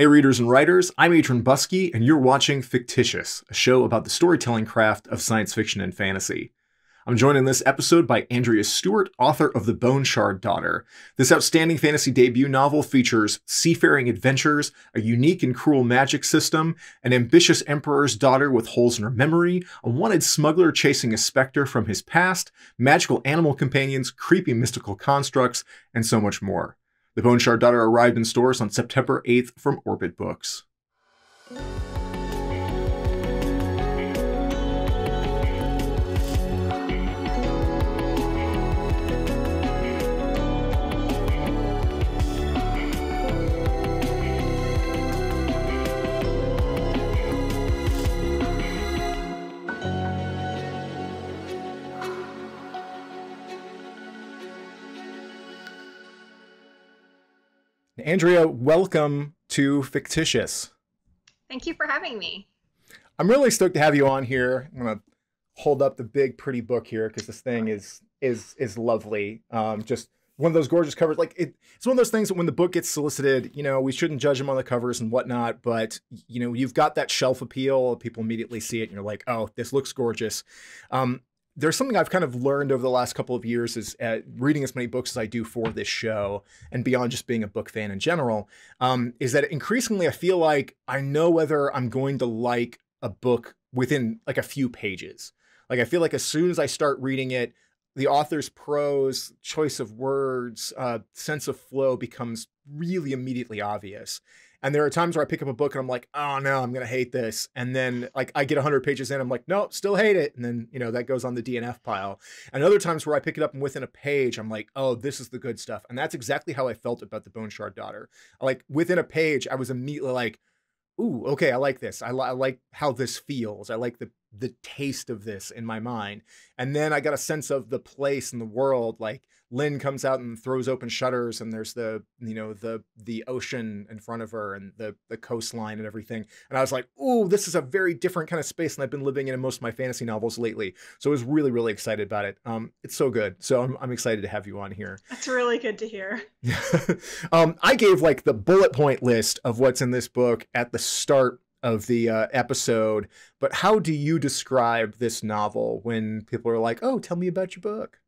Hey readers and writers, I'm Adron Buske, and you're watching Fictitious, a show about the storytelling craft of science fiction and fantasy. I'm joined in this episode by Andrea Stewart, author of The Bone Shard Daughter. This outstanding fantasy debut novel features seafaring adventures, a unique and cruel magic system, an ambitious emperor's daughter with holes in her memory, a wanted smuggler chasing a specter from his past, magical animal companions, creepy mystical constructs, and so much more. The Bone Shard Daughter arrived in stores on September 8th from Orbit Books. Andrea, welcome to Fictitious. Thank you for having me. I'm really stoked to have you on here. I'm gonna hold up the big, pretty book here because this thing is lovely. Just one of those gorgeous covers. Like it's one of those things that when the book gets solicited, you know, we shouldn't judge them on the covers and whatnot, but you know, you've got that shelf appeal. People immediately see it, and you're like, oh, this looks gorgeous. There's something I've kind of learned over the last couple of years is reading as many books as I do for this show and beyond just being a book fan in general, is that increasingly I feel like I know whether I'm going to like a book within like a few pages. Like I feel like as soon as I start reading it, the author's prose, choice of words, sense of flow becomes really immediately obvious. And there are times where I pick up a book and I'm like, oh no, I'm going to hate this. And then like I get 100 pages in, I'm like, nope, still hate it. And then, you know, that goes on the DNF pile. And other times where I pick it up and within a page, I'm like, oh, this is the good stuff. And that's exactly how I felt about The Bone Shard Daughter. Like within a page, I was immediately like, ooh, okay, I like this. I like how this feels. I like the taste of this in my mind. And then I got a sense of the place in the world. Like Lynn comes out and throws open shutters and there's the, you know, the ocean in front of her and the coastline and everything. And I was like, ooh, this is a very different kind of space than I've been living in most of my fantasy novels lately. So I was really, really excited about it. It's so good. So I'm excited to have you on here. That's really good to hear. I gave like the bullet point list of what's in this book at the start of the episode, but how do you describe this novel when people are like, oh, tell me about your book?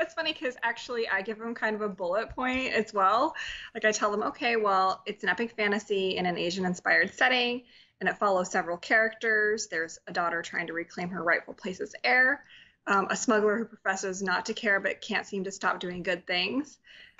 It's funny because actually I give them kind of a bullet point as well. Like I tell them, okay, well, it's an epic fantasy in an Asian-inspired setting, and it follows several characters. There's a daughter trying to reclaim her rightful place as heir, a smuggler who professes not to care but can't seem to stop doing good things.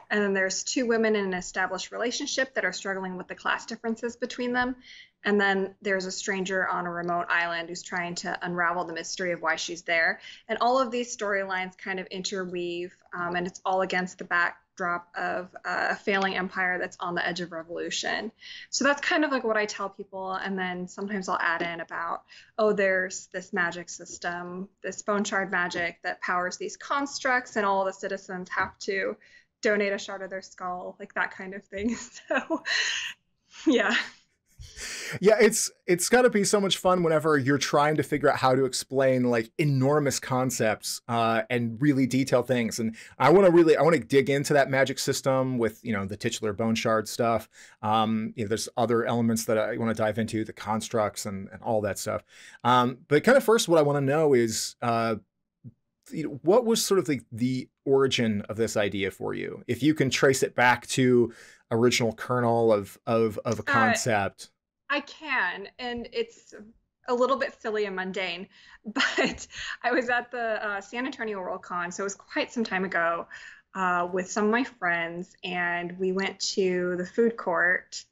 And then there's two women in an established relationship that are struggling with the class differences between them. And then there's a stranger on a remote island who's trying to unravel the mystery of why she's there. And all of these storylines kind of interweave, and it's all against the backdrop of a failing empire that's on the edge of revolution. So that's kind of like what I tell people. And then sometimes I'll add in about, oh, there's this magic system, this bone shard magic that powers these constructs, and all the citizens have to donate a shard of their skull, like that kind of thing. So yeah, it's got to be so much fun whenever you're trying to figure out how to explain like enormous concepts and really detail things. And I want to dig into that magic system with, you know, the titular bone shard stuff. You know, there's other elements that I want to dive into, the constructs and all that stuff. But kind of first, what I want to know is what was sort of the origin of this idea for you? If you can trace it back to original kernel of a concept. I can, and it's a little bit silly and mundane, but I was at the San Antonio World Con, so it was quite some time ago, with some of my friends, and we went to the food court.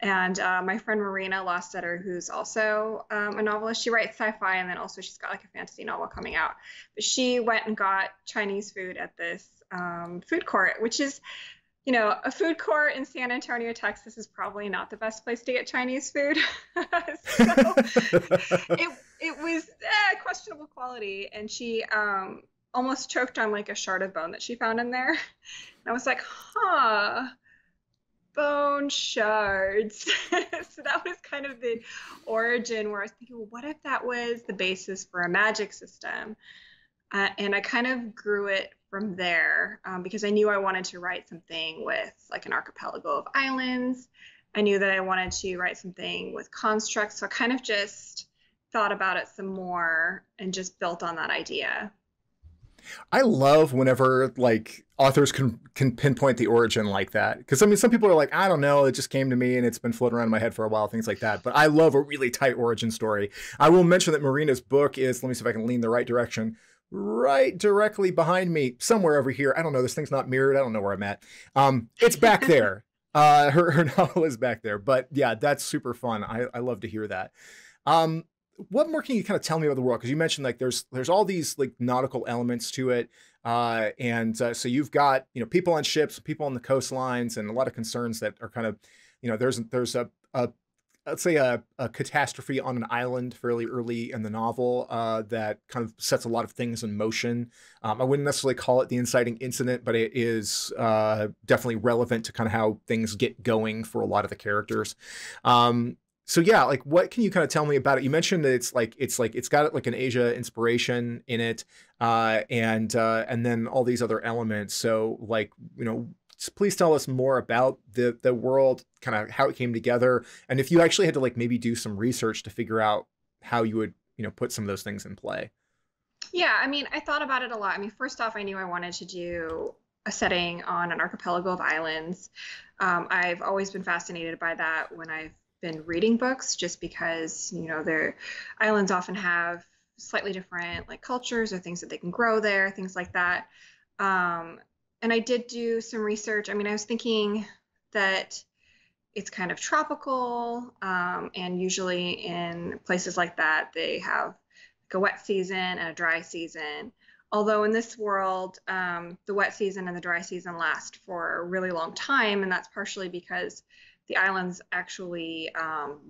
And my friend Marina Lostetter, who's also a novelist, she writes sci-fi, and then also she's got like a fantasy novel coming out. But she went and got Chinese food at this food court, which is, you know, a food court in San Antonio, Texas is probably not the best place to get Chinese food. So it was questionable quality, and she almost choked on like a shard of bone that she found in there. And I was like, huh. Bone shards. So that was kind of the origin, where I was thinking, well, what if that was the basis for a magic system? And I kind of grew it from there because I knew I wanted to write something with like an archipelago of islands I knew that I wanted to write something with constructs, so I kind of just thought about it some more and just built on that idea. I love whenever like authors can pinpoint the origin like that, because I mean some people are like, I don't know, it just came to me and it's been floating around in my head for a while, things like that. But I love a really tight origin story. I will mention that Marina's book is, let me see if I can lean the right direction, right directly behind me somewhere over here. I don't know, this thing's not mirrored, I don't know where I'm at. It's back there. Her novel is back there. But yeah, that's super fun. I love to hear that. What more can you kind of tell me about the world? Because you mentioned like there's all these like nautical elements to it, and so you've got, you know, people on ships, people on the coastlines, and a lot of concerns that are kind of, you know, there's a let's say a catastrophe on an island fairly early in the novel that kind of sets a lot of things in motion. I wouldn't necessarily call it the inciting incident, but it is definitely relevant to kind of how things get going for a lot of the characters. So yeah, like what can you kind of tell me about it? You mentioned that it's got like an Asia inspiration in it, and then all these other elements. So like, you know, please tell us more about the world, kind of how it came together, and if you actually had to like maybe do some research to figure out how you would, you know, put some of those things in play. Yeah, I mean, I thought about it a lot. I mean, first off, I knew I wanted to do a setting on an archipelago of islands. I've always been fascinated by that when I've been reading books, just because, you know, their islands often have slightly different like cultures or things that they can grow there, things like that. And I did do some research. I mean, I was thinking that it's kind of tropical, and usually in places like that they have like a wet season and a dry season, although in this world the wet season and the dry season last for a really long time, and that's partially because the islands actually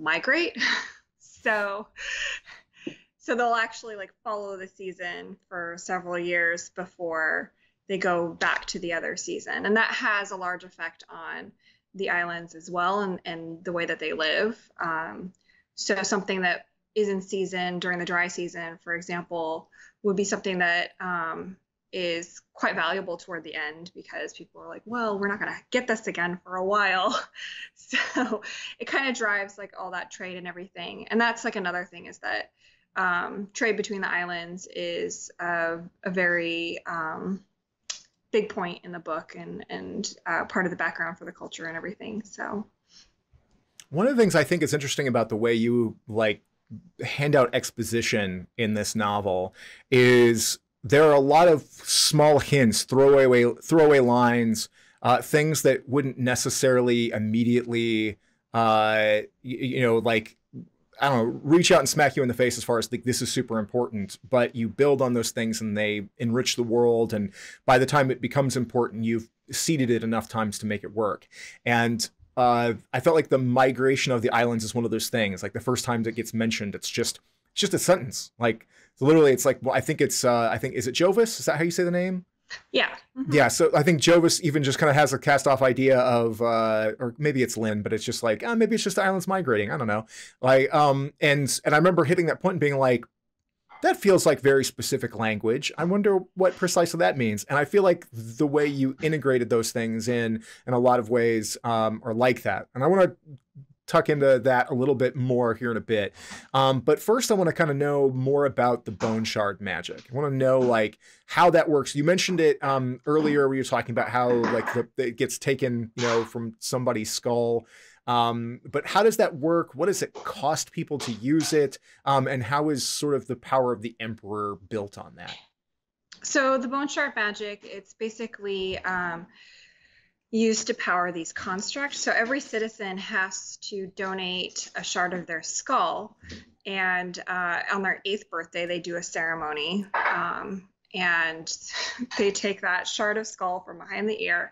migrate. So they'll actually like follow the season for several years before they go back to the other season. And that has a large effect on the islands as well, and the way that they live. So something that is in season during the dry season, for example, would be something that is quite valuable toward the end, because people are like, well, we're not going to get this again for a while. So it kind of drives like all that trade and everything. And that's like another thing, is that trade between the islands is a very big point in the book, and part of the background for the culture and everything. So one of the things I think is interesting about the way you like hand out exposition in this novel is there are a lot of small hints, throwaway lines, things that wouldn't necessarily immediately, you know, like, I don't know, reach out and smack you in the face as far as like, this is super important, but you build on those things and they enrich the world. And by the time it becomes important, you've seeded it enough times to make it work. And I felt like the migration of the islands is one of those things. Like the first time that gets mentioned, it's just a sentence. Like literally it's like, well, I think it's, is it Jovis? Is that how you say the name? Yeah. Mm-hmm. Yeah. So I think Jovis even just kind of has a cast off idea of, or maybe it's Lynn, but it's just like, oh, maybe it's just the islands migrating. I don't know. Like, and I remember hitting that point and being like, that feels like very specific language. I wonder what precisely that means. And I feel like the way you integrated those things in a lot of ways, are like that. And I want to tuck into that a little bit more here in a bit. But first I want to kind of know more about the bone shard magic. I want to know like how that works. You mentioned it earlier, we were talking about how like it gets taken, you know, from somebody's skull. But how does that work? What does it cost people to use it? And how is sort of the power of the Emperor built on that? So the bone shard magic, it's basically, used to power these constructs. So every citizen has to donate a shard of their skull, and on their 8th birthday they do a ceremony, and they take that shard of skull from behind the ear,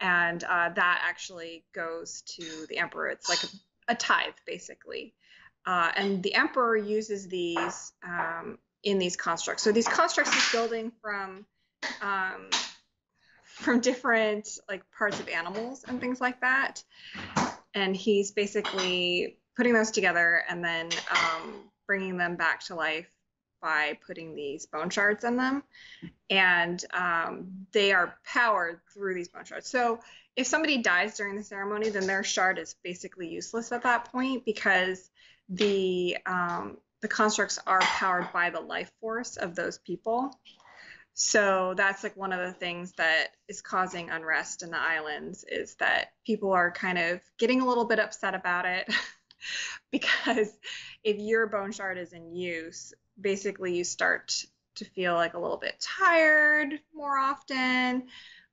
and that actually goes to the Emperor. It's like a tithe basically, and the Emperor uses these in these constructs. So these constructs he's building from different like parts of animals and things like that. And he's basically putting those together and then bringing them back to life by putting these bone shards in them, and they are powered through these bone shards. So if somebody dies during the ceremony, then their shard is basically useless at that point, because the constructs are powered by the life force of those people. So that's like one of the things that is causing unrest in the islands, is that people are kind of getting a little bit upset about it, because if your bone shard is in use, basically you start to feel like a little bit tired more often,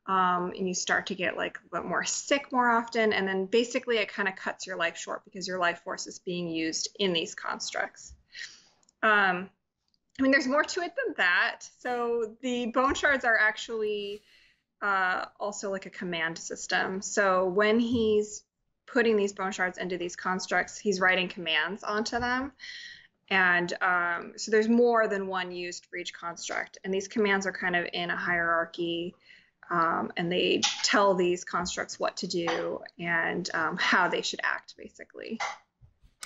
and you start to get like a bit more sick more often, and then basically it kind of cuts your life short because your life force is being used in these constructs. I mean, there's more to it than that. So the bone shards are actually also like a command system. So when he's putting these bone shards into these constructs, he's writing commands onto them. And so there's more than one used for each construct. And these commands are kind of in a hierarchy, and they tell these constructs what to do and how they should act, basically.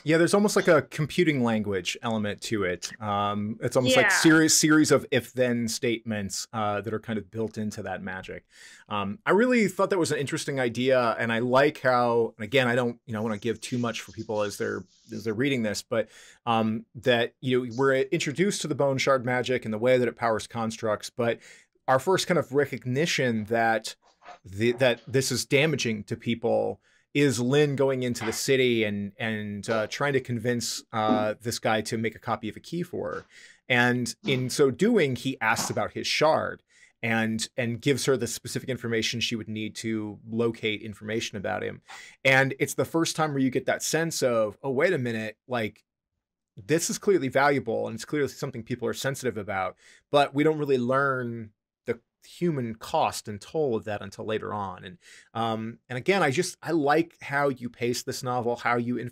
Yeah, there's almost like a computing language element to it. It's almost like series of if-then statements that are kind of built into that magic. I really thought that was an interesting idea, and I like how, and again, I don't, want to give too much for people as they're reading this, but that we're introduced to the bone shard magic and the way that it powers constructs, but our first kind of recognition that that this is damaging to people is Lynn going into the city and trying to convince this guy to make a copy of a key for her. And in so doing, he asks about his shard and gives her the specific information she would need to locate information about him. And it's the first time where you get that sense of, oh, wait a minute, like, this is clearly valuable and it's clearly something people are sensitive about, but we don't really learn human cost and toll of that until later on. And and again, I like how you pace this novel, how you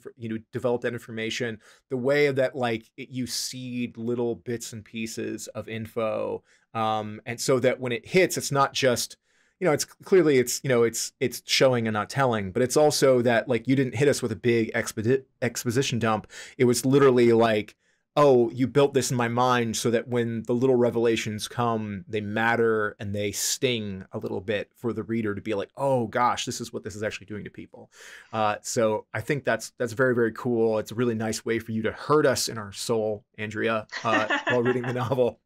develop that information, the way that you seed little bits and pieces of info, and so that when it hits, it's not just it's clearly it's showing and not telling, but it's also that you didn't hit us with a big exposition dump. It was literally like, oh, you built this in my mind so that when the little revelations come, they matter and they sting a little bit for the reader to be like, oh gosh, this is what this is actually doing to people. So I think that's very, very cool. It's a really nice way for you to hurt us in our soul, Andrea, while reading the novel.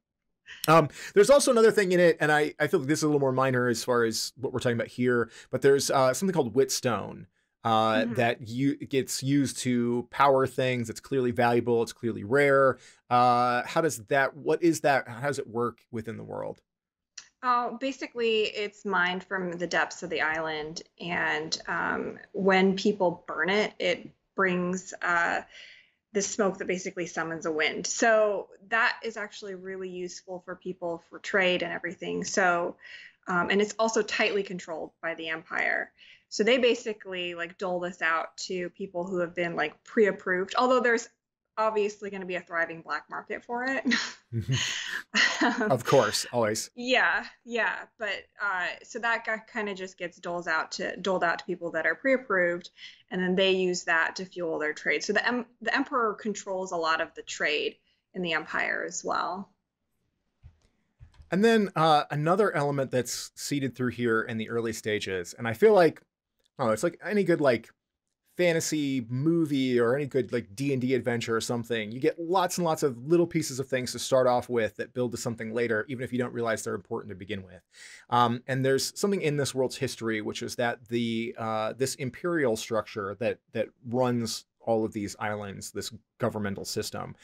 There's also another thing in it, and I feel like this is a little more minor as far as what we're talking about here, but there's something called Whitstone. That gets used to power things. It's clearly valuable. It's clearly rare. How does that, what is that? How does it work within the world? Oh, basically it's mined from the depths of the island. And when people burn it, it brings the smoke that basically summons a wind. So that is actually really useful for people for trade and everything. So, and it's also tightly controlled by the Empire. So they basically dole this out to people who have been pre-approved, although there's obviously going to be a thriving black market for it. Of course, always. Yeah. But so that kind of just gets doled out to people that are pre-approved, and then they use that to fuel their trade. So the Emperor controls a lot of the trade in the Empire as well. And then another element that's seeded through here in the early stages, and I feel like, oh, it's like any good fantasy movie or any good D&D adventure or something. You get lots and lots of little pieces of things to start off with that build to something later, even if you don't realize they're important to begin with. And there's something in this world's history, which is that the this imperial structure that runs all of these islands, this governmental system,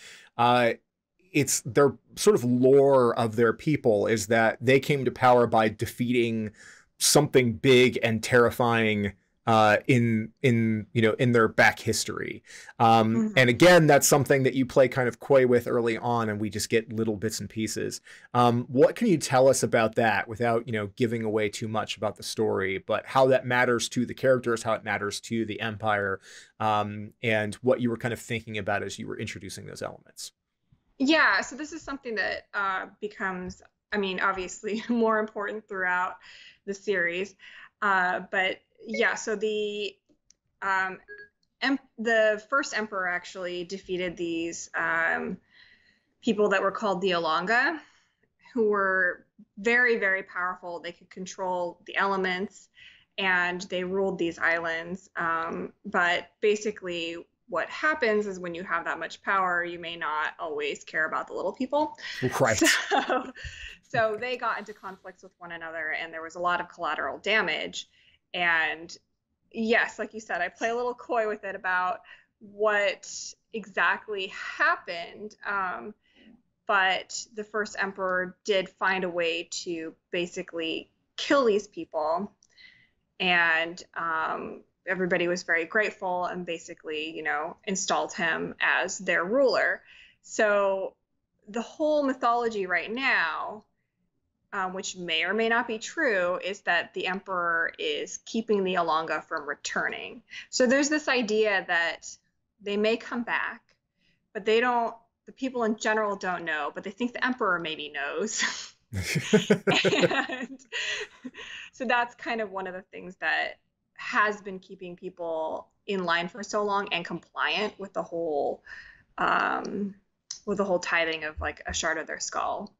it's their sort of lore of their people is that they came to power by defeating something big and terrifying in their back history. And again, that's something that you play kind of coy with early on, and we just get little bits and pieces. What can you tell us about that without, giving away too much about the story, but how that matters to the characters, how it matters to the Empire, and what you were kind of thinking about as you were introducing those elements? Yeah, so this is something that becomes, obviously more important throughout the series, but yeah, so the first emperor actually defeated these people that were called the Alanga, who were very, very powerful. They could control the elements, and they ruled these islands. But basically, what happens is when you have that much power, you may not always care about the little people. Right. So they got into conflicts with one another, and there was a lot of collateral damage. And yes, like you said, I play a little coy with it about what exactly happened. But the first emperor did find a way to basically kill these people. And everybody was very grateful and basically, you know, installed him as their ruler. So the whole mythology right now, which may or may not be true, is that the emperor is keeping the Alanga from returning. So there's this idea that they may come back, but they don't, the people in general don't know, but they think the emperor maybe knows. And so that's kind of one of the things that has been keeping people in line for so long and compliant with the whole tithing of like a shard of their skull.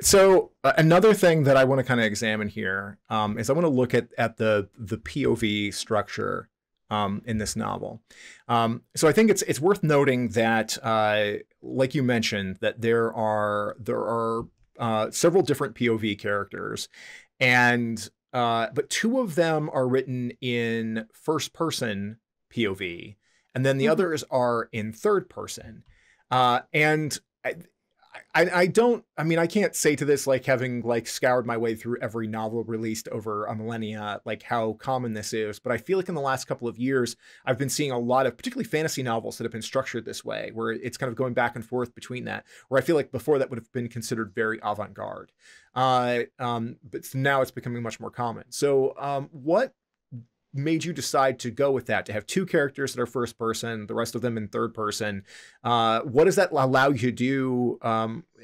So another thing that I want to kind of examine here is I want to look at the POV structure in this novel. So I think it's worth noting that, like you mentioned, that there are several different POV characters, and but two of them are written in first person POV, and then the mm-hmm. others are in third person. And I don't, I mean, I can't say to this, like having like scoured my way through every novel released over a millennia, like how common this is, but I feel like in the last couple of years, I've been seeing a lot of particularly fantasy novels that have been structured this way, where it's kind of going back and forth between that, where I feel like before that would have been considered very avant-garde. But now it's becoming much more common. So what made you decide to go with that, to have two characters that are first person, the rest of them in third person? What does that allow you to do,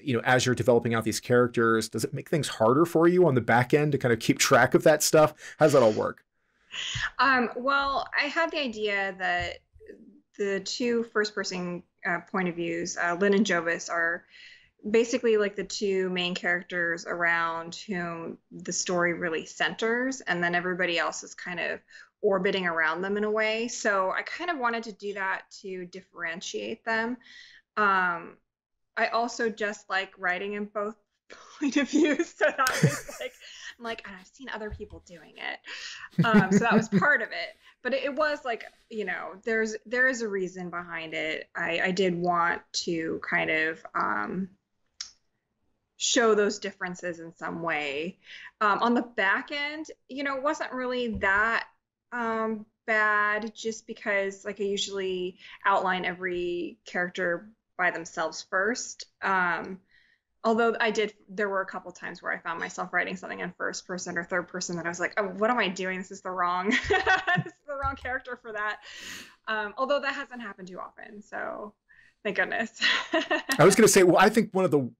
you know, as you're developing out these characters? Does it make things harder for you on the back end to kind of keep track of that stuff? How does that all work? Well, I had the idea that the two first person point of views, Lynn and Jovis, are basically like the two main characters around whom the story really centers, and then everybody else is kind of orbiting around them in a way. So I kind of wanted to do that to differentiate them. I also just like writing in both point of views, so that was like, I'm like, and I've seen other people doing it. So that was part of it. But it was like, you know, there is a reason behind it. I did want to kind of show those differences in some way. On the back end, you know, it wasn't really that bad, just because like I usually outline every character by themselves first. Although there were a couple times where I found myself writing something in first person or third person that I was like, oh, what am I doing? This is the wrong, this is the wrong character for that. Although that hasn't happened too often. So thank goodness. I was going to say, well, I think one of the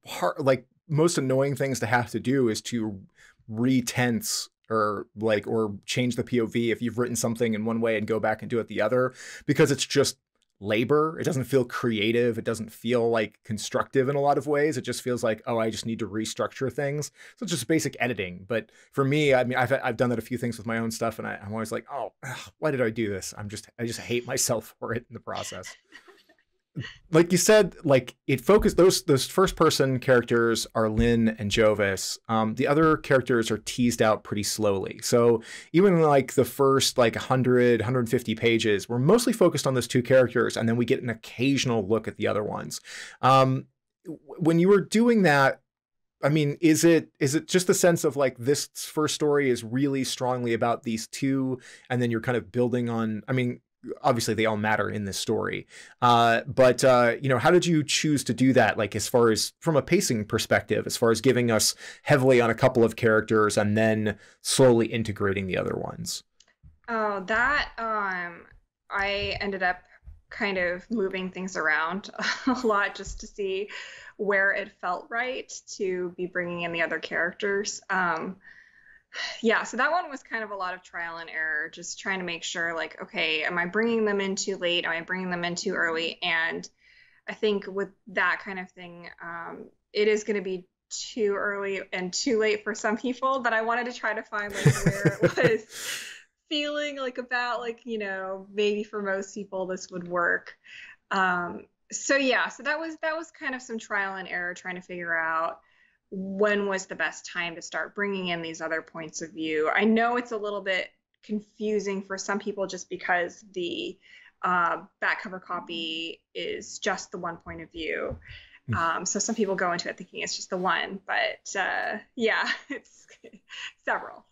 most annoying things to have to do is to retense or change the POV if you've written something in one way and go back and do it the other, because it's just labor. It doesn't feel creative. It doesn't feel like constructive in a lot of ways. It just feels like, oh, I just need to restructure things. So it's just basic editing. But for me, I mean, I've done that a few things with my own stuff, and I'm always like, oh, why did I do this? I just hate myself for it in the process. Like you said, like it focused, those first person characters are Lynn and Jovis. The other characters are teased out pretty slowly. So even like the first like 100, 150 pages, we're mostly focused on those two characters, and then we get an occasional look at the other ones. When you were doing that, I mean, is it just the sense of like this first story is really strongly about these two, and then you're kind of building on, I mean, obviously they all matter in this story. But you know, how did you choose to do that? Like as far as from a pacing perspective, as far as giving us heavily on a couple of characters and then slowly integrating the other ones? Oh, that, I ended up kind of moving things around a lot just to see where it felt right to be bringing in the other characters. Yeah, so that one was kind of a lot of trial and error, just trying to make sure like, okay, am I bringing them in too late? Am I bringing them in too early? And I think with that kind of thing, it is going to be too early and too late for some people, but I wanted to try to find like where it was feeling like about like, you know, maybe for most people this would work. So yeah, so that was kind of some trial and error trying to figure out when was the best time to start bringing in these other points of view. I know it's a little bit confusing for some people just because the back cover copy is just the one point of view. So some people go into it thinking it's just the one, but yeah, it's several.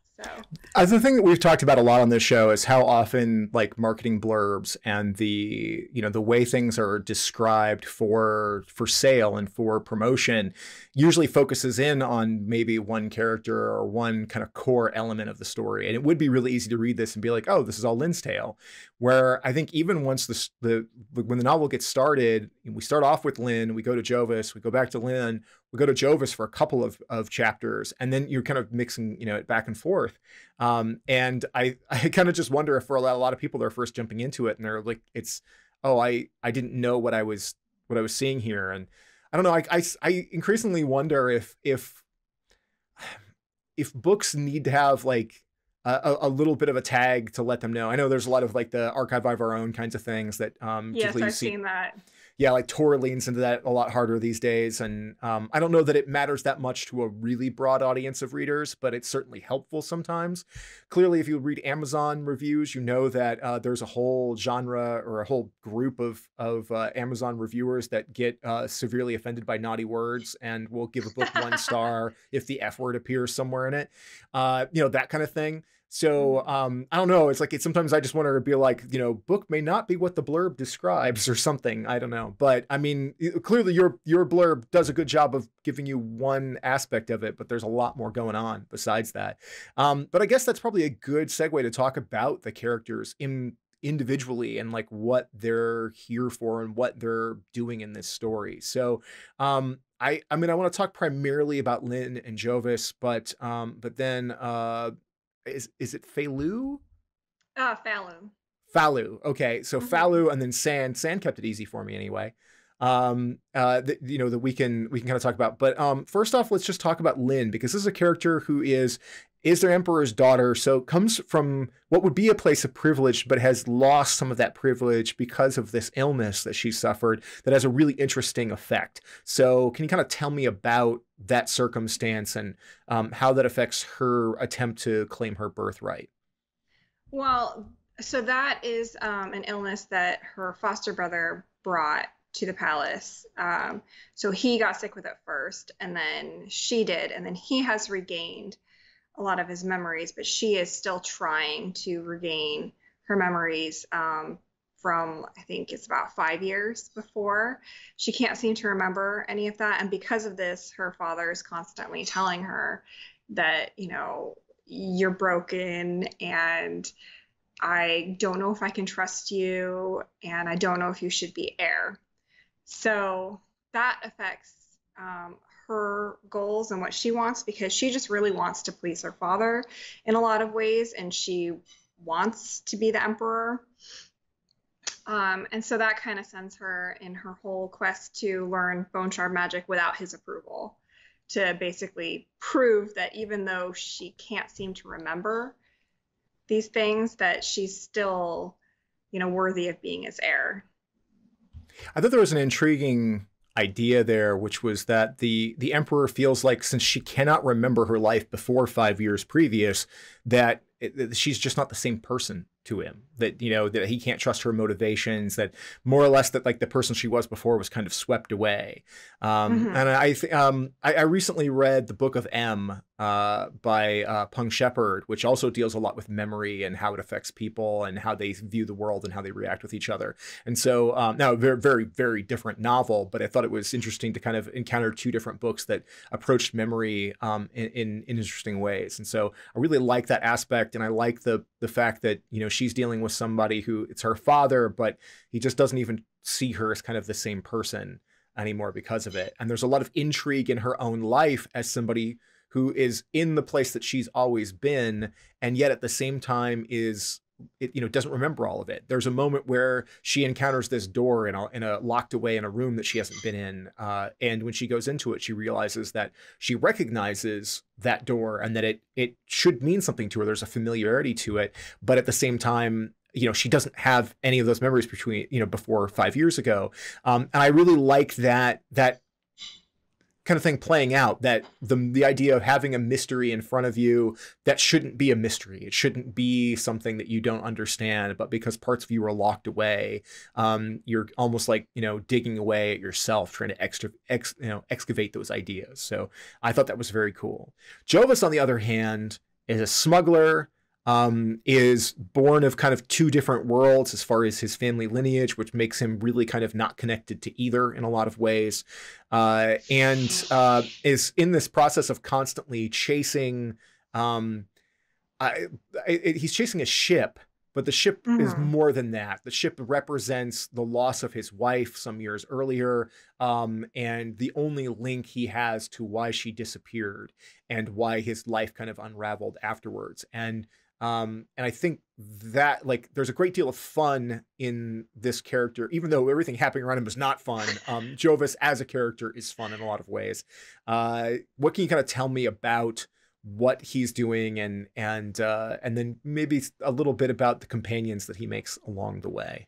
So the thing that we've talked about a lot on this show is how often like marketing blurbs and the, you know, the way things are described for sale and for promotion usually focuses in on maybe one character or one kind of core element of the story. And it would be really easy to read this and be like, oh, this is all Lynn's tale, where I think even once when the novel gets started, we start off with Lynn, we go to Jovis, we go back to Lynn, we go to Jovis for a couple of chapters, and then you're kind of mixing, you know, it back and forth. And I kind of just wonder if for a lot of people, they're first jumping into it and they're like, it's, oh, I didn't know what I was seeing here. And I don't know, I increasingly wonder if books need to have like a little bit of a tag to let them know. I know there's a lot of like the Archive of Our Own kinds of things that yes, I've seen that. Yeah, like Tor leans into that a lot harder these days. And I don't know that it matters that much to a really broad audience of readers, but it's certainly helpful sometimes. Clearly, if you read Amazon reviews, you know that there's a whole genre or a whole group of Amazon reviewers that get severely offended by naughty words and will give a book 1 star if the F word appears somewhere in it, you know, that kind of thing. So I don't know. It's like sometimes I just want to be like, you know, book may not be what the blurb describes or something. I don't know. But I mean, clearly your blurb does a good job of giving you one aspect of it, but there's a lot more going on besides that. But I guess that's probably a good segue to talk about the characters individually and like what they're here for and what they're doing in this story. So I mean, I want to talk primarily about Lynn and Jovis, but then is it Phalue? Phalue. Okay. So Phalue and then Sand. Sand kept it easy for me anyway. You know, that we can kind of talk about, but first off, let's just talk about Lynn, because this is a character who is their emperor's daughter. So comes from what would be a place of privilege, but has lost some of that privilege because of this illness that she suffered that has a really interesting effect. So can you kind of tell me about that circumstance and how that affects her attempt to claim her birthright? Well, so that is an illness that her foster brother brought to the palace. So he got sick with it first, and then she did, and then he has regained a lot of his memories, but she is still trying to regain her memories from, I think it's about 5 years before. She can't seem to remember any of that. And because of this, her father is constantly telling her that, you know, you're broken and I don't know if I can trust you and I don't know if you should be heir. So that affects her goals and what she wants, because she just really wants to please her father in a lot of ways, and she wants to be the emperor. And so that kind of sends her in her whole quest to learn bone shard magic without his approval, to basically prove that even though she can't seem to remember these things, that she's still, you know, worthy of being his heir. I thought there was an intriguing idea there, which was that the emperor feels like, since she cannot remember her life before 5 years previous, that she's just not the same person to him, that, you know, that he can't trust her motivations, that more or less that like the person she was before was kind of swept away. And I recently read The Book of M by Peng Shepherd, which also deals a lot with memory and how it affects people and how they view the world and how they react with each other. And so now a very, very, very different novel, but I thought it was interesting to kind of encounter two different books that approached memory in interesting ways. And so I really like that aspect. And I like the fact that, you know, she's dealing with somebody who, it's her father, but he just doesn't even see her as kind of the same person anymore because of it. And there's a lot of intrigue in her own life as somebody who is in the place that she's always been, and yet at the same time is doesn't remember all of it. There's a moment where she encounters this door in a locked away in a room that she hasn't been in. And when she goes into it, she realizes that she recognizes that door and that it should mean something to her. There's a familiarity to it, but at the same time, she doesn't have any of those memories between, before 5 years ago. And I really like that kind of thing playing out, that the idea of having a mystery in front of you that shouldn't be a mystery. It shouldn't be something that you don't understand, but because parts of you are locked away, you're almost like, digging away at yourself, trying to excavate those ideas. So I thought that was very cool. Jovis, on the other hand, is a smuggler, is born of kind of two different worlds as far as his family lineage, which makes him really kind of not connected to either in a lot of ways, and is in this process of constantly chasing, he's chasing a ship, but the ship is more than that. The ship represents the loss of his wife some years earlier, and the only link he has to why she disappeared and why his life kind of unraveled afterwards. And I think that, like, there's a great deal of fun in this character, even though everything happening around him was not fun. Jovis as a character is fun in a lot of ways. What can you kind of tell me about what he's doing, and then maybe a little bit about the companions that he makes along the way?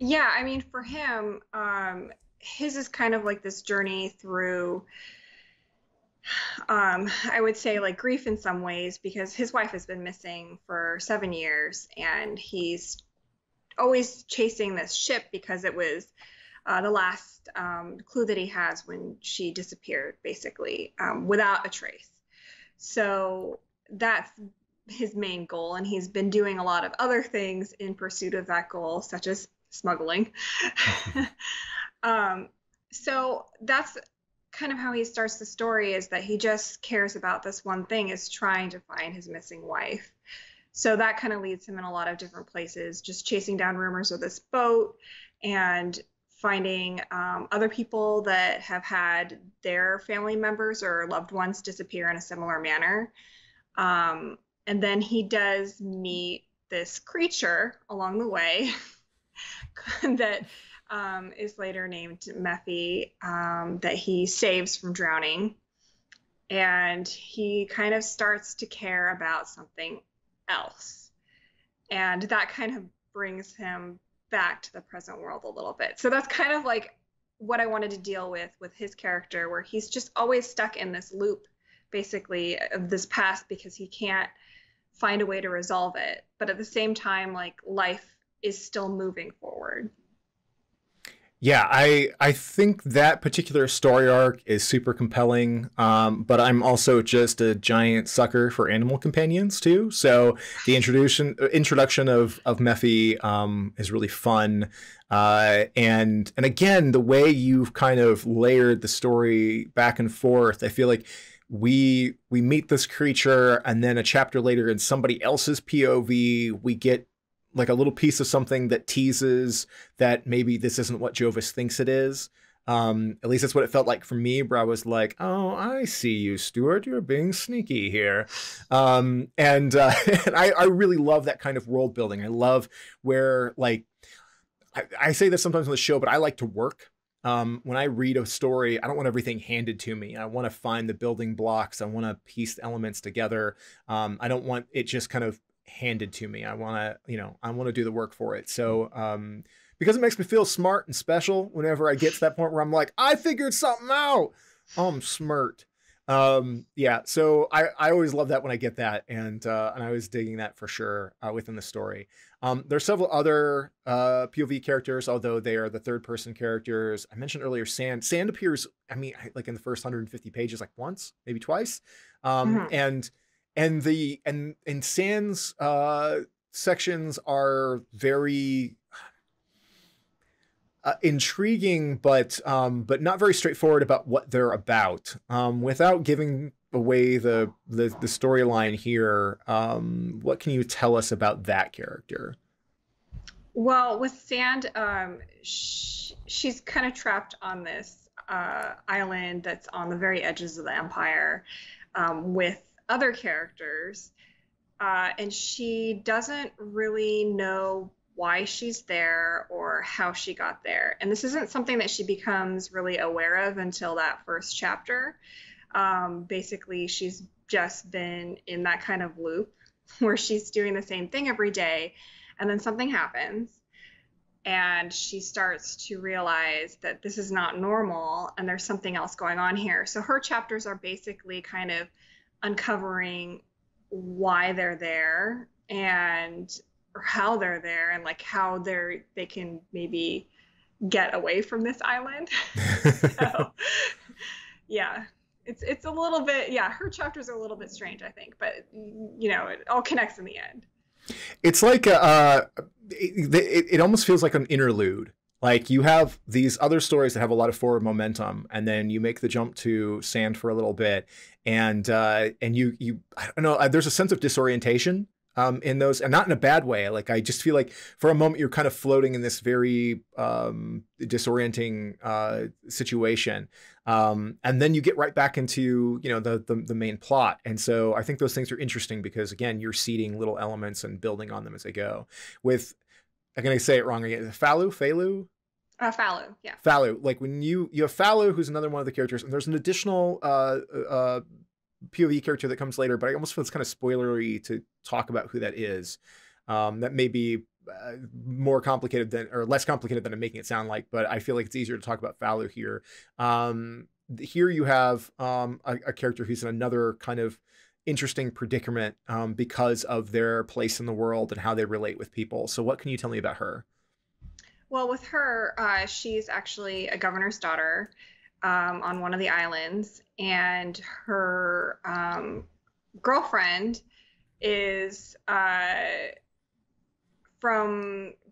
Yeah, I mean, for him, his is kind of like this journey through, I would say, like, grief in some ways, because his wife has been missing for 7 years and he's always chasing this ship because it was the last clue that he has when she disappeared, basically, without a trace. So that's his main goal, and he's been doing a lot of other things in pursuit of that goal, such as smuggling. So that's kind of how he starts the story, is that he just cares about this one thing, is trying to find his missing wife. So that kind of leads him in a lot of different places, just chasing down rumors of this boat and finding other people that have had their family members or loved ones disappear in a similar manner. And then he does meet this creature along the way that is later named Mephi, that he saves from drowning. And he kind of starts to care about something else. And that kind of brings him back to the present world a little bit. So that's kind of like what I wanted to deal with his character, where he's just always stuck in this loop, basically, of this past, because he can't find a way to resolve it. But at the same time, like, life is still moving forward. Yeah, I think that particular story arc is super compelling, but I'm also just a giant sucker for animal companions too. So the introduction of Mephi is really fun, and again, the way you've kind of layered the story back and forth, I feel like we meet this creature, and then a chapter later in somebody else's POV, we get like a little piece of something that teases that maybe this isn't what Jovis thinks it is. At least that's what it felt like for me, where I was like, oh, I see you, Stewart. You're being sneaky here. And I really love that kind of world building. I love where, like, I say this sometimes on the show, but I like to work. When I read a story, I don't want everything handed to me. I want to find the building blocks. I want to piece elements together. I don't want it just kind of handed to me. I want to, I want to do the work for it. So, because it makes me feel smart and special whenever I get to that point where I'm like, I figured something out. I'm smart. Yeah. So I always love that when I get that. And I was digging that for sure, within the story. There's several other, POV characters, although they are the third person characters. I mentioned earlier, Sand appears, I mean, like in the first 150 pages, like once, maybe twice. And Sand's sections are very intriguing, but not very straightforward about what they're about. Without giving away the storyline here, what can you tell us about that character? Well, with Sand, she's kind of trapped on this island that's on the very edges of the empire, with other characters and she doesn't really know why she's there or how she got there. And this isn't something that she becomes really aware of until that first chapter. Basically, she's just been in that kind of loop where she's doing the same thing every day, and then something happens, and she starts to realize that this is not normal and there's something else going on here. So her chapters are basically kind of uncovering why they're there and or how they're there, and like how they can maybe get away from this island. So, yeah, it's a little bit, yeah, her chapters are a little bit strange, I think, but you know, it all connects in the end. It's like it almost feels like an interlude. Like you have these other stories that have a lot of forward momentum, and then you make the jump to Sand for a little bit, and you I don't know, there's a sense of disorientation in those, and not in a bad way. Like I just feel like for a moment you're kind of floating in this very disorienting situation, and then you get right back into, you know, the main plot. And so I think those things are interesting because, again, you're seeding little elements and building on them as they go. With, I'm gonna say it wrong again. Phalue. Phalue, yeah. Phalue. Like when you have Phalue, who's another one of the characters, and there's an additional POV character that comes later, but I almost feel it's kind of spoilery to talk about who that is. That may be more complicated than, or less complicated than I'm making it sound like, but I feel like it's easier to talk about Phalue here. Here you have a character who's in another kind of interesting predicament because of their place in the world and how they relate with people. So what can you tell me about her? Well, with her, she's actually a governor's daughter on one of the islands, and her girlfriend is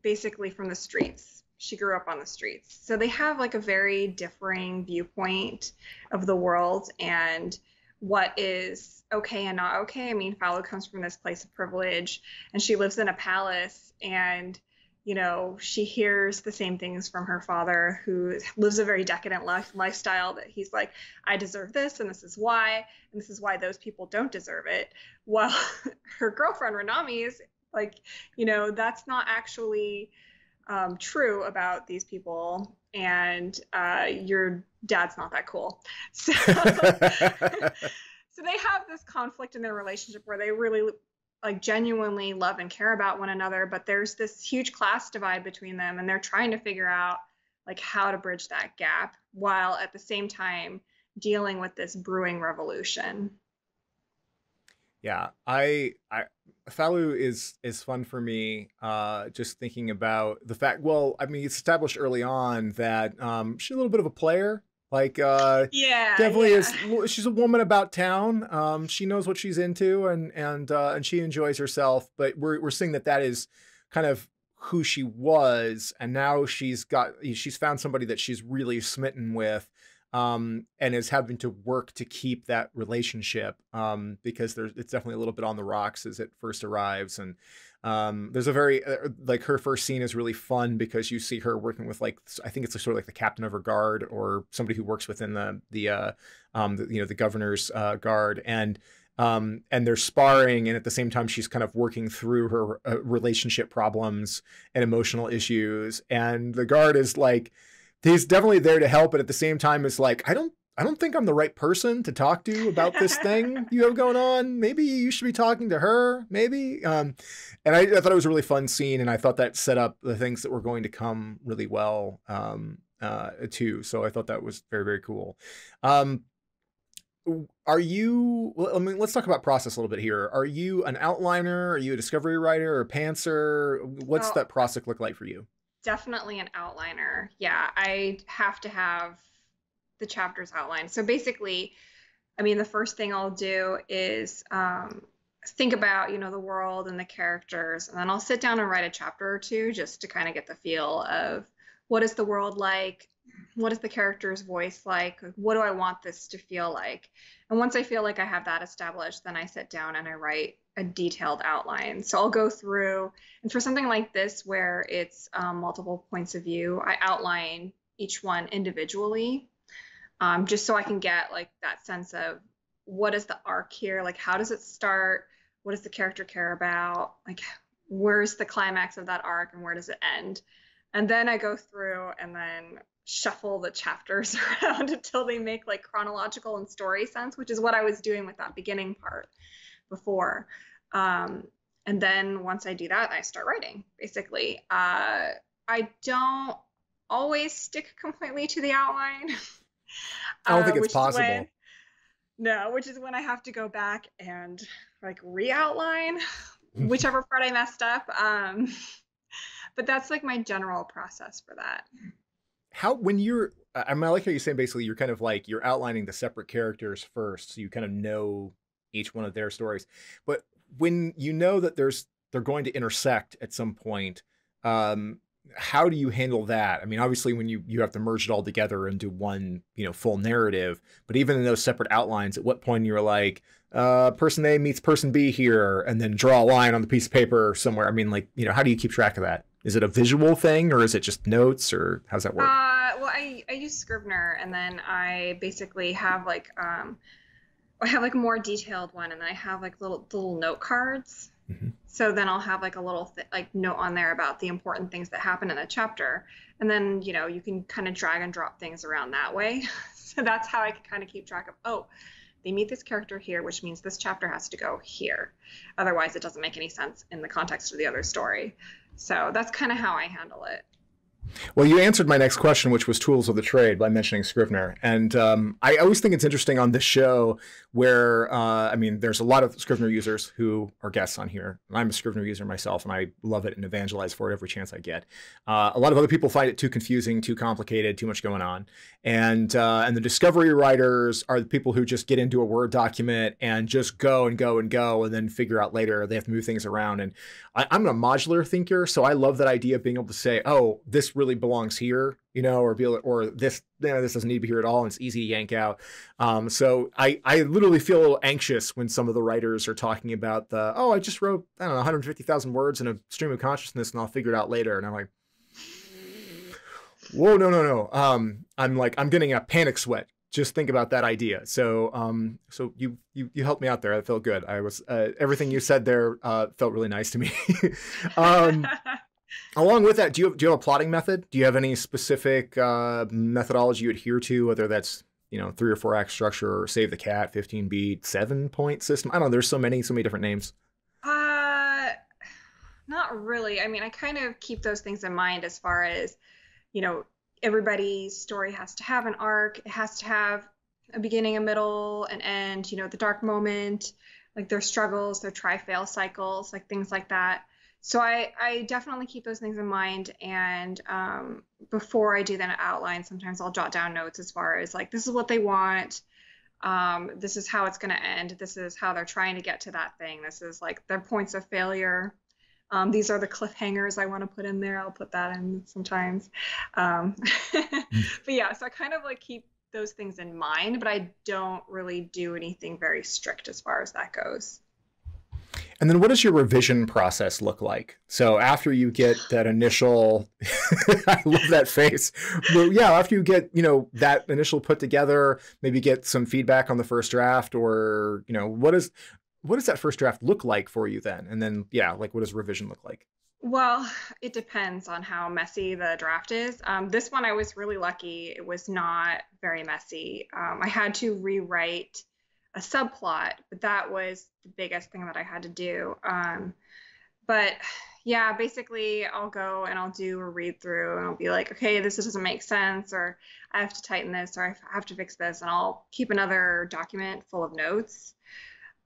basically from the streets. She grew up on the streets. So they have like a very differing viewpoint of the world and what is okay and not okay. I mean, Phalue comes from this place of privilege, and she lives in a palace, and, you know, she hears the same things from her father, who lives a very decadent lifestyle, that he's like, I deserve this, and this is why, those people don't deserve it. Well, her girlfriend, Renami, is like, you know, that's not actually true about these people, and your dad's not that cool. So, so they have this conflict in their relationship where they really like genuinely love and care about one another, but there's this huge class divide between them, and they're trying to figure out like how to bridge that gap while at the same time dealing with this brewing revolution. Yeah, Phalue is fun for me. Just thinking about the fact, well, I mean, it's established early on that she's a little bit of a player. Like, definitely is. She's a woman about town. She knows what she's into, and she enjoys herself. But we're seeing that is kind of who she was, and now she's found somebody that she's really smitten with. And is having to work to keep that relationship because it's definitely a little bit on the rocks as it first arrives. And there's a very, like, her first scene is really fun because you see her working with, like, I think it's sort of like the captain of her guard or somebody who works within the governor's guard, and they're sparring, and at the same time she's kind of working through her relationship problems and emotional issues, and the guard is like, he's definitely there to help, but at the same time is like, I don't think I'm the right person to talk to about this thing you have going on. Maybe you should be talking to her, maybe. And I thought it was a really fun scene, and I thought that set up the things that were going to come really well too. So I thought that was very, very cool. Let's talk about process a little bit here. Are you an outliner? Are you a discovery writer or pantser? What's that process look like for you? Definitely an outliner. Yeah, I have to have the chapters outlined. So basically, I mean, the first thing I'll do is think about, you know, the world and the characters, and then I'll sit down and write a chapter or two just to kind of get the feel of what is the world like, what is the character's voice like, what do I want this to feel like? And once I feel like I have that established, then I sit down and I write a detailed outline. So I'll go through, and for something like this where it's multiple points of view, I outline each one individually, just so I can get like that sense of what is the arc here, like how does it start, what does the character care about? Like, where's the climax of that arc and where does it end? And then I go through and then shuffle the chapters around until they make like chronological and story sense, which is what I was doing with that beginning part before. And then once I do that, I start writing, basically. I don't always stick completely to the outline. I don't think it's possible. No, which is when I have to go back and like re-outline whichever part I messed up. But that's like my general process for that. How, when you're, I mean, I like how you're saying basically you're kind of like, you're outlining the separate characters first, so you kind of know each one of their stories. But when you know that they're going to intersect at some point, how do you handle that? I mean, obviously when you have to merge it all together into one, you know, full narrative, but even in those separate outlines, at what point you're like, person A meets person B here, and then draw a line on the piece of paper somewhere. I mean, like, you know, how do you keep track of that? Is it a visual thing or is it just notes, or how's that work? Well, I use Scrivener, and then I basically have like, I have like a more detailed one, and then I have like little note cards. Mm-hmm. So then I'll have like a little note on there about the important things that happen in a chapter. And then, you know, you can kind of drag and drop things around that way. So that's how I can kind of keep track of, oh, they meet this character here, which means this chapter has to go here. Otherwise, it doesn't make any sense in the context of the other story. So that's kind of how I handle it. Well, you answered my next question, which was tools of the trade, by mentioning Scrivener. And I always think it's interesting on this show where, I mean, there's a lot of Scrivener users who are guests on here. I'm a Scrivener user myself, and I love it and evangelize for it every chance I get. A lot of other people find it too confusing, too complicated, too much going on. And the discovery writers are the people who just get into a Word document and just go and go and go, and then figure out later they have to move things around. And I'm a modular thinker, so I love that idea of being able to say, oh, this really belongs here, you know, or be able to, or this, you know, this doesn't need to be here at all, and it's easy to yank out. So I literally feel a little anxious when some of the writers are talking about the, oh, I just wrote, I don't know, 150,000 words in a stream of consciousness, and I'll figure it out later. And I'm like, whoa, no. I'm like, I'm getting a panic sweat. Just think about that idea. So, so you helped me out there. I felt good. I was, everything you said there felt really nice to me. Along with that, do you have a plotting method? Do you have any specific methodology you adhere to, whether that's, you know, 3 or 4 act structure, or Save the Cat, 15 beat, 7 point system? I don't know. There's so many different names. Not really. I mean, I kind of keep those things in mind as far as, you know, everybody's story has to have an arc. It has to have a beginning, a middle, an end, you know, the dark moment, like their struggles, their try-fail cycles, like things like that. So I definitely keep those things in mind, and before I do that outline, sometimes I'll jot down notes as far as like, this is what they want, this is how it's going to end, this is how they're trying to get to that thing, this is like their points of failure, these are the cliffhangers I want to put in there, I'll put that in sometimes. But yeah, so I kind of like keep those things in mind, but I don't really do anything very strict as far as that goes. And then what does your revision process look like? So after you get that initial, I love that face. Well, yeah, after you get, you know, that initial put together, maybe get some feedback on the first draft, or, you know, what does that first draft look like for you then? And then, yeah, like, what does revision look like? Well, it depends on how messy the draft is. This one, I was really lucky. It was not very messy. I had to rewrite a subplot, but that was the biggest thing that I had to do. But yeah, basically I'll go and I'll do a read through, and I'll be like, okay, this doesn't make sense, or I have to tighten this, or I have to fix this, and I'll keep another document full of notes.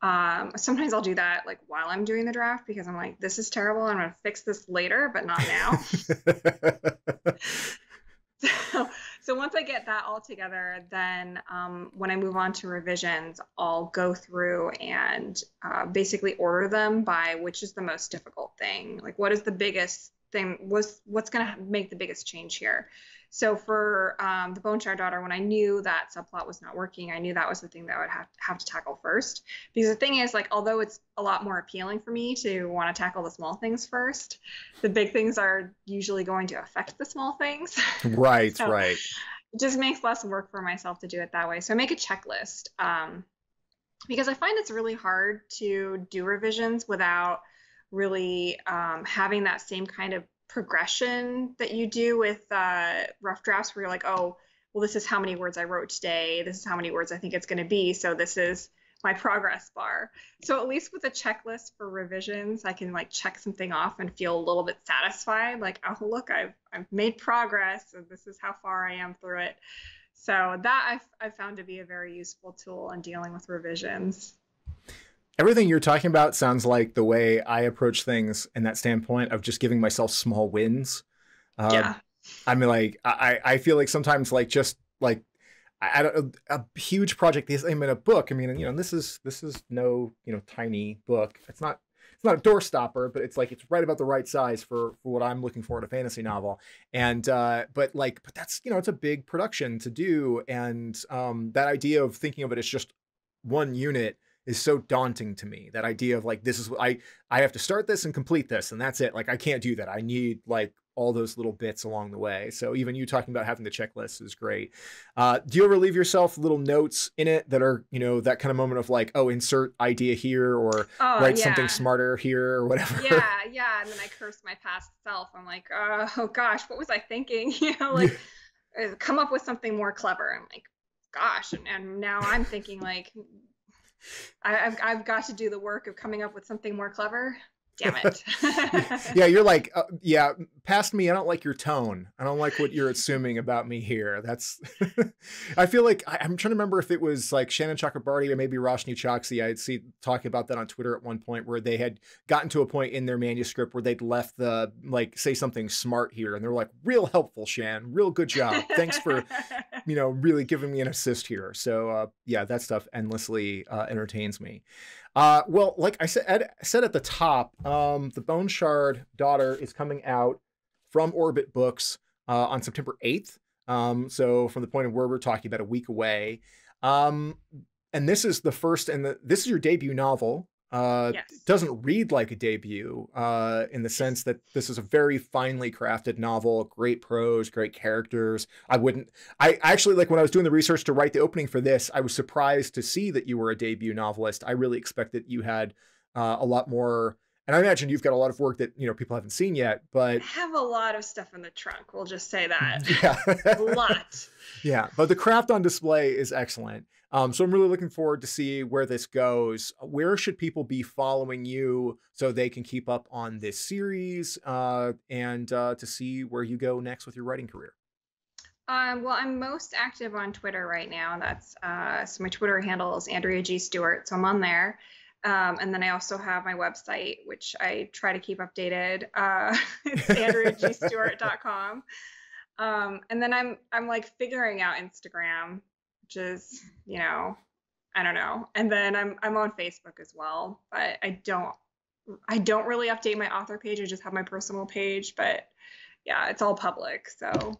Sometimes I'll do that like while I'm doing the draft, because I'm like, this is terrible, I'm gonna fix this later, but not now. So once I get that all together, then when I move on to revisions, I'll go through and basically order them by which is the most difficult thing. Like, what is the biggest thing? What's going to make the biggest change here? So for The Bone Shard Daughter, when I knew that subplot was not working, I knew that was the thing that I would have to tackle first. Because the thing is, like, although it's a lot more appealing for me to want to tackle the small things first, the big things are usually going to affect the small things. Right, so right. It just makes less work for myself to do it that way. So I make a checklist. because I find it's really hard to do revisions without really having that same kind of progression that you do with rough drafts, where you're like, oh, well, this is how many words I wrote today. This is how many words I think it's going to be. So this is my progress bar. So at least with a checklist for revisions, I can like check something off and feel a little bit satisfied. Like, oh, look, I've made progress, and this is how far I am through it. So that I've found to be a very useful tool in dealing with revisions. Everything you're talking about sounds like the way I approach things in that standpoint of just giving myself small wins. Yeah. I mean, like, I feel like sometimes, like, just like, I don't, a huge project, I mean, a book, I mean, you know, this is no, you know, tiny book. It's not a doorstopper, but it's like, it's right about the right size for what I'm looking for in a fantasy novel. And, but that's, you know, it's a big production to do. And, that idea of thinking of it as just one unit is so daunting to me. That idea of like, this is what I have to start this and complete this, and that's it. Like, I can't do that. I need like all those little bits along the way. So even you talking about having the checklist is great. Do you ever leave yourself little notes in it that are, you know, that kind of moment of like, oh, insert idea here, or write something smarter here, or whatever? Yeah. And then I curse my past self. I'm like, oh gosh, what was I thinking? You know, like, come up with something more clever. I'm like, gosh. And now I'm thinking like, I've got to do the work of coming up with something more clever. Damn it. Yeah, you're like, yeah, past me, I don't like your tone. I don't like what you're assuming about me here. That's, I feel like, I'm trying to remember if it was like Shannon Chakrabarty or maybe Roshni Choksi. I'd see talking about that on Twitter at one point, where they had gotten to a point in their manuscript where they'd left the, like, say something smart here. And they're like, real helpful, Shan, real good job. Thanks for, you know, really giving me an assist here. So yeah, that stuff endlessly entertains me. Well, like I said at the top, The Bone Shard Daughter is coming out from Orbit Books on September 8th. So from the point of where we're talking, about a week away. And this is the first, and this is your debut novel. Yes. It doesn't read like a debut in the sense that this is a very finely crafted novel, great prose, great characters. I actually, like, when I was doing the research to write the opening for this, I was surprised to see that you were a debut novelist. I really expected you had a lot more. And I imagine you've got a lot of work that, you know, people haven't seen yet, but I have a lot of stuff in the trunk. We'll just say that. Yeah. A lot. Yeah. But the craft on display is excellent. So I'm really looking forward to see where this goes. Where should people be following you so they can keep up on this series and to see where you go next with your writing career? Well, I'm most active on Twitter right now. That's so my Twitter handle is Andrea G Stewart. So I'm on there. And then I also have my website, which I try to keep updated. It's AndreaGStewart.com. And then I'm like figuring out Instagram, which is, you know, I don't know. And then I'm on Facebook as well, but I don't really update my author page. I just have my personal page, but yeah, it's all public. So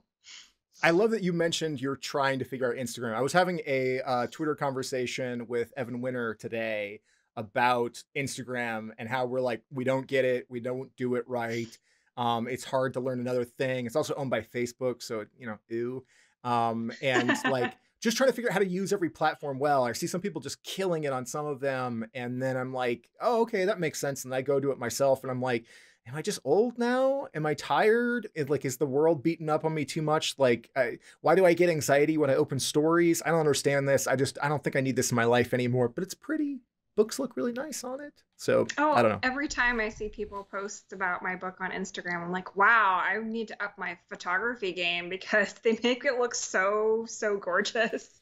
I love that you mentioned you're trying to figure out Instagram. I was having a Twitter conversation with Evan Winter today about Instagram and how we're like, we don't get it. We don't do it right. It's hard to learn another thing. It's also owned by Facebook. So, you know, ew. And like, just trying to figure out how to use every platform well. I see some people just killing it on some of them. And then I'm like, oh, okay, that makes sense. And I go do it myself. And I'm like, am I just old now? Am I tired? Like, is the world beating up on me too much? Like, why do I get anxiety when I open stories? I don't understand this. I don't think I need this in my life anymore, but it's pretty. Books look really nice on it. So I don't know. Every time I see people post about my book on Instagram, I'm like, wow, I need to up my photography game because they make it look so, so gorgeous.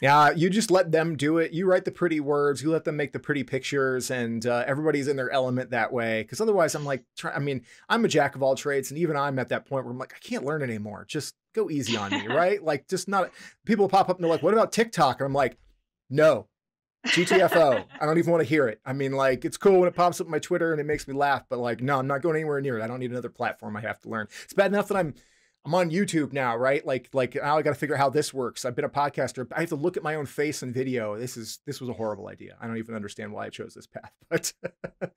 Yeah, you just let them do it. You write the pretty words, you let them make the pretty pictures, and everybody's in their element that way. Because otherwise I'm like, I mean, I'm a jack of all trades. And even I'm at that point where I'm like, I can't learn anymore. Just go easy on me, right? Like, just not, people pop up and they're like, what about TikTok? And I'm like, no. GTFO. I don't even want to hear it. I mean, like, it's cool when it pops up on my Twitter and it makes me laugh, but like, no, I'm not going anywhere near it. I don't need another platform I have to learn. It's bad enough that I'm on YouTube now, right? Like now I got to figure out how this works. I've been a podcaster. I have to look at my own face in video. This was a horrible idea. I don't even understand why I chose this path, but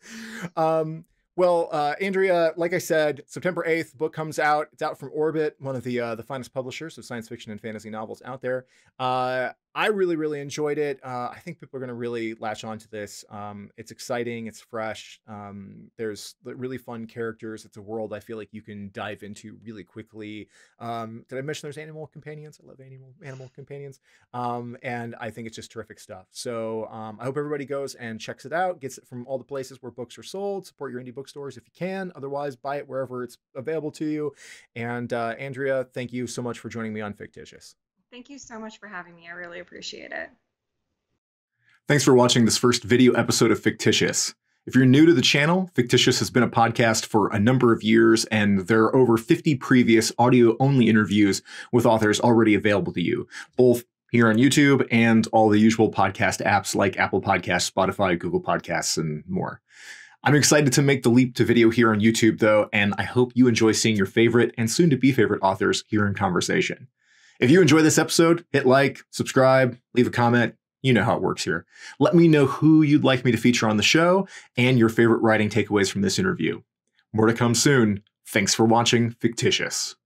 well, Andrea, like I said, September 8th, book comes out. It's out from Orbit, one of the finest publishers of science fiction and fantasy novels out there. I really enjoyed it. I think people are going to really latch onto this. It's exciting. It's fresh. There's really fun characters. It's a world I feel like you can dive into really quickly. Did I mention there's animal companions? I love animal companions. And I think it's just terrific stuff. So I hope everybody goes and checks it out, gets it from all the places where books are sold. Support your indie bookstores if you can. Otherwise, buy it wherever it's available to you. And Andrea, thank you so much for joining me on Fictitious. Thank you so much for having me. I really appreciate it. Thanks for watching this first video episode of Fictitious. If you're new to the channel, Fictitious has been a podcast for a number of years, and there are over 50 previous audio-only interviews with authors already available to you, both here on YouTube and all the usual podcast apps like Apple Podcasts, Spotify, Google Podcasts, and more. I'm excited to make the leap to video here on YouTube, though, and I hope you enjoy seeing your favorite and soon-to-be favorite authors here in conversation. If you enjoy this episode, hit like, subscribe, leave a comment. You know how it works here. Let me know who you'd like me to feature on the show and your favorite writing takeaways from this interview. More to come soon. Thanks for watching Fictitious.